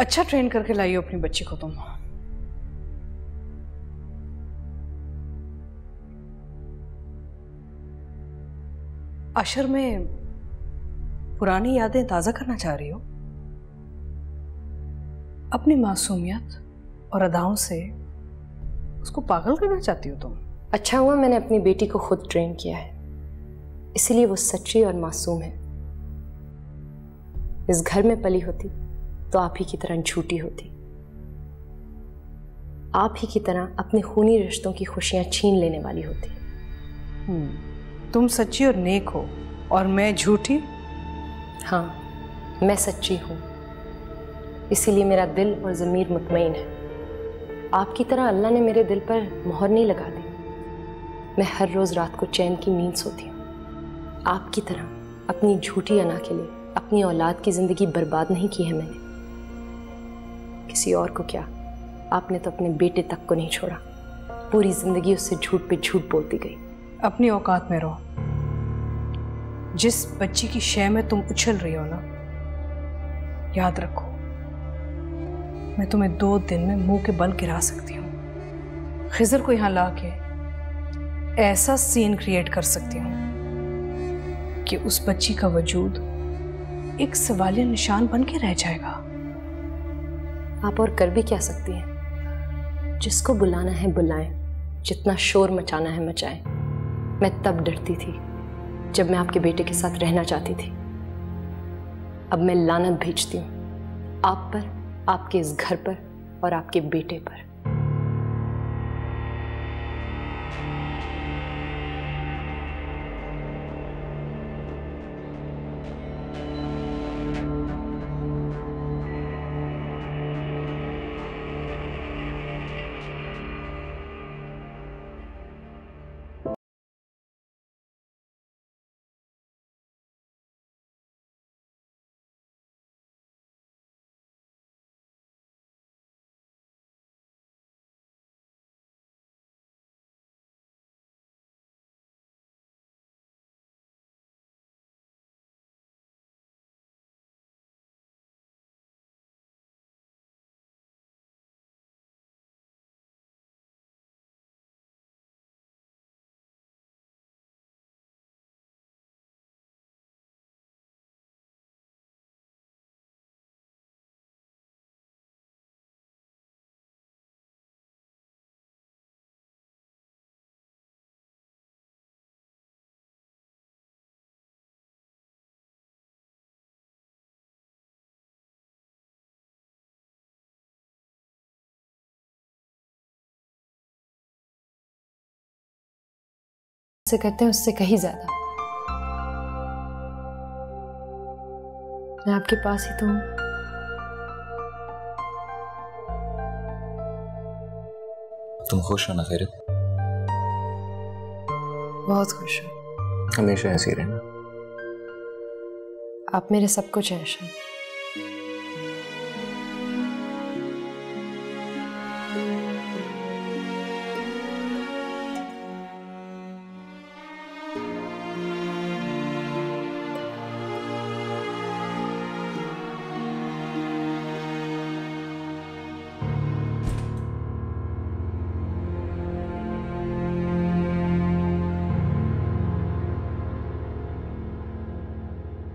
अच्छा ट्रेन करके लाई हो अपनी बच्ची को तुम। अशर में पुरानी यादें ताज़ा करना चाह रही हो, अपनी मासूमियत और अदाओं से उसको पागल करना चाहती हो तुम। अच्छा हुआ मैंने अपनी बेटी को खुद ट्रेन किया है, इसलिए वो सच्ची और मासूम है। इस घर में पली होती तो आप ही की तरह झूठी होती, आप ही की तरह अपने खूनी रिश्तों की खुशियां छीन लेने वाली होती। तुम सच्ची और नेक हो और मैं झूठी। हाँ, मैं सच्ची हूँ, इसीलिए मेरा दिल और ज़मीर मुतमईन है। आपकी तरह अल्लाह ने मेरे दिल पर मोहर नहीं लगा दी। मैं हर रोज़ रात को चैन की नींद सोती हूँ। आपकी तरह अपनी झूठी अना के लिए अपनी औलाद की ज़िंदगी बर्बाद नहीं की है मैंने। किसी और को क्या, आपने तो अपने बेटे तक को नहीं छोड़ा। पूरी ज़िंदगी उससे झूठ पे झूठ बोलती गई। अपनी औकात में रहो। जिस बच्ची की शय में तुम उछल रही हो ना, याद रखो मैं तुम्हें 2 दिन में मुंह के बल गिरा सकती हूँ। खिजर को यहाँ ला के ऐसा सीन क्रिएट कर सकती हूँ कि उस बच्ची का वजूद एक सवालिया निशान बन के रह जाएगा। आप और कर भी क्या सकती हैं? जिसको बुलाना है बुलाएं, जितना शोर मचाना है मचाएं। मैं तब डरती थी जब मैं आपके बेटे के साथ रहना चाहती थी। अब मैं लानत भेजती हूँ आप पर, आपके इस घर पर और आपके बेटे पर। से कहते हैं उससे कहीं ज्यादा मैं आपके पास ही तो हूं। तुम खुश हो ना खैरत? बहुत खुश हो। हमेशा ऐसी रहना। आप मेरे सब कुछ हैं।